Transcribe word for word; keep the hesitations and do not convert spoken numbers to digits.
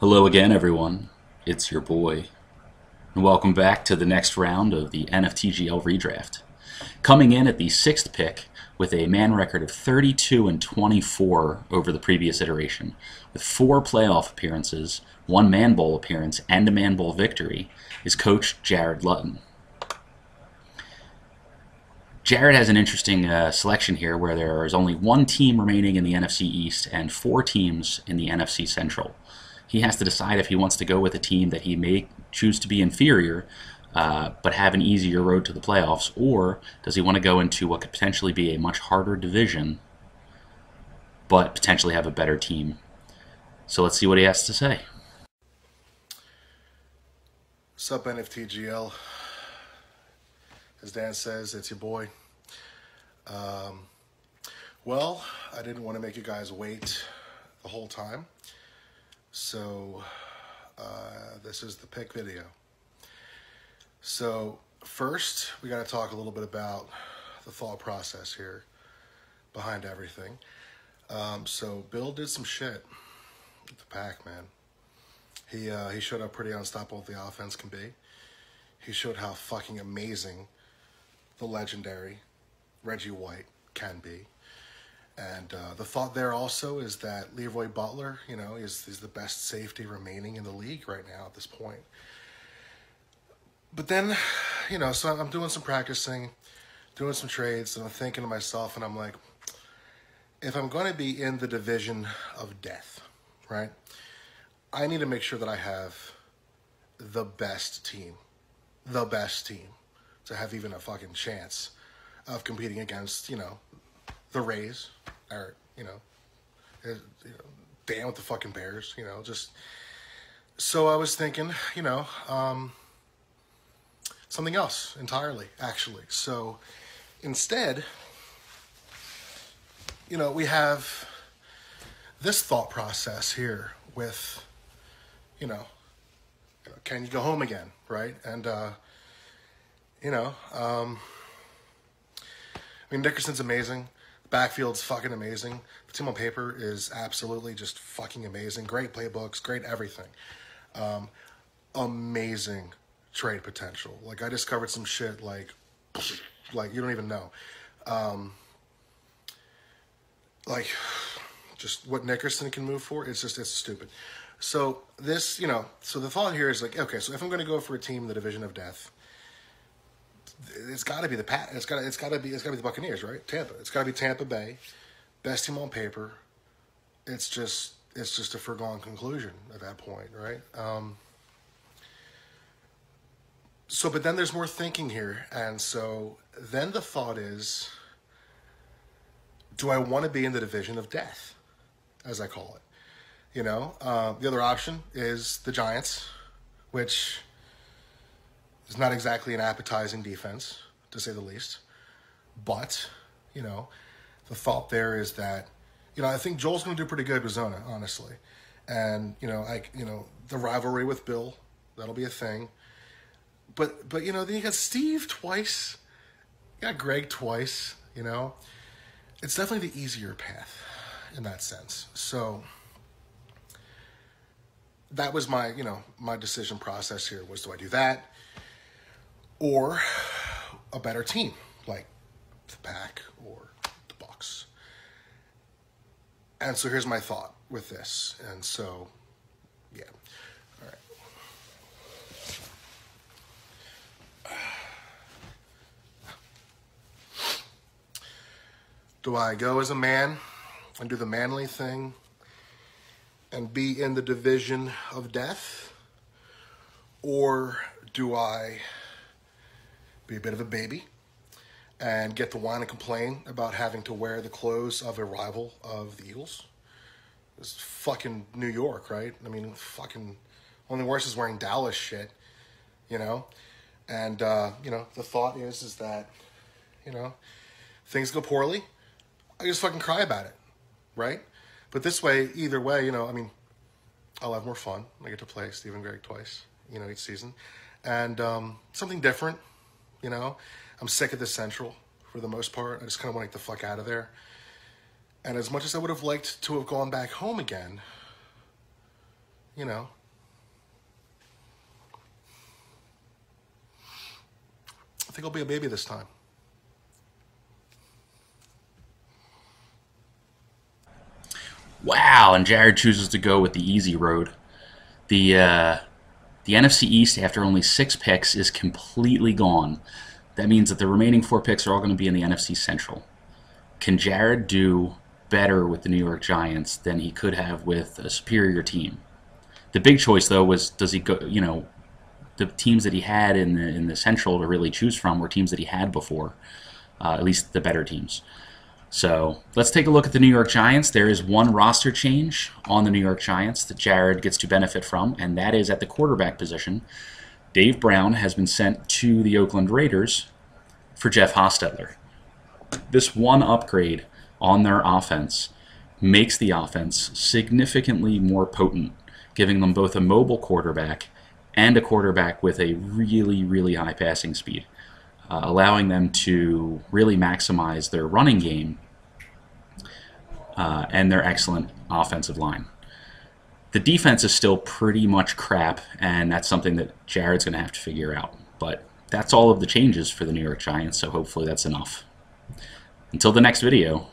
Hello again, everyone. It's your boy, and welcome back to the next round of the N F T G L redraft. Coming in at the sixth pick with a man record of thirty-two and twenty-four over the previous iteration, with four playoff appearances, one Man Bowl appearance, and a Man Bowl victory, is coach Jared Lutton. Jared has an interesting uh, selection here where there is only one team remaining in the N F C East and four teams in the N F C Central. He has to decide if he wants to go with a team that he may choose to be inferior, uh, but have an easier road to the playoffs, or does he want to go into what could potentially be a much harder division, but potentially have a better team. So let's see what he has to say. What's up, N F T G L? As Dan says, it's your boy. Um, well, I didn't want to make you guys wait the whole time. So uh, this is the pick video. So first, we got to talk a little bit about the thought process here behind everything. Um, so Bill did some shit with the Pac Man. He uh, he showed how pretty unstoppable the offense can be. He showed how fucking amazing the legendary Reggie White can be. And uh, the thought there also is that Leroy Butler, you know, is, is the best safety remaining in the league right now at this point. But then, you know, so I'm doing some practicing, doing some trades, and I'm thinking to myself, and I'm like, if I'm going to be in the division of death, right, I need to make sure that I have the best team, the best team, to have even a fucking chance of competing against, you know, the Rays, or, you know, you know, damn with the fucking Bears, you know, just, so I was thinking, you know, um, something else entirely, actually. So instead, you know, we have this thought process here with, you know, can you go home again, right? And, uh, you know, um, I mean, Dickerson's amazing. Backfield's fucking amazing. The team on paper is absolutely just fucking amazing. Great playbooks, great everything. Um, amazing trade potential. Like, I discovered some shit, like, like you don't even know. Um, like, just what Dickerson can move for, it's just, it's stupid. So this, you know, so the thought here is like, okay, so if I'm going to go for a team in the division of death, it's got to be the Pat. It's got. It's got to be. It's got to be the Buccaneers, right? Tampa. It's got to be Tampa Bay, best team on paper. It's just. It's just a foregone conclusion at that point, right? Um, so, but then there's more thinking here, and so then the thought is: do I want to be in the division of death, as I call it? You know, uh, the other option is the Giants, which. It's not exactly an appetizing defense, to say the least. But, you know, the thought there is that, you know, I think Joel's going to do pretty good with Zona, honestly. And, you know, like, you know, the rivalry with Bill, that'll be a thing. But, but you know, then you got Steve twice. You got Greg twice, you know. It's definitely the easier path in that sense. So that was my, you know, my decision process here was, do I do that? Or a better team, like the Pack or the Bucks. And so here's my thought with this. And so, yeah. All right. Do I go as a man and do the manly thing and be in the division of death? Or do I be a bit of a baby and get to whine and complain about having to wear the clothes of a rival of the Eagles? It's fucking New York, right? I mean, fucking only worse is wearing Dallas shit, you know? And, uh, you know, the thought is, is that, you know, things go poorly. I just fucking cry about it, right? But this way, either way, you know, I mean, I'll have more fun. I get to play Steve and Greg twice, you know, each season. And um, something different. You know, I'm sick of the Central for the most part. I just kind of want to get the fuck out of there. And as much as I would have liked to have gone back home again, you know. I think I'll be a baby this time. Wow, and Jared chooses to go with the easy road. The uh, the N F C East, after only six picks, is completely gone. That means that the remaining four picks are all going to be in the N F C Central. Can Jared do better with the New York Giants than he could have with a superior team? The big choice, though, was does he go? You know, the teams that he had in the in the Central to really choose from were teams that he had before, uh, at least the better teams. So let's take a look at the New York Giants. There is one roster change on the New York Giants that Jared gets to benefit from, and that is at the quarterback position. Dave Brown has been sent to the Oakland Raiders for Jeff Hostetler. This one upgrade on their offense makes the offense significantly more potent, giving them both a mobile quarterback and a quarterback with a really, really high passing speed. Uh, allowing them to really maximize their running game uh, and their excellent offensive line. The defense is still pretty much crap, and that's something that Jared's going to have to figure out. But that's all of the changes for the New York Giants, so hopefully that's enough. Until the next video.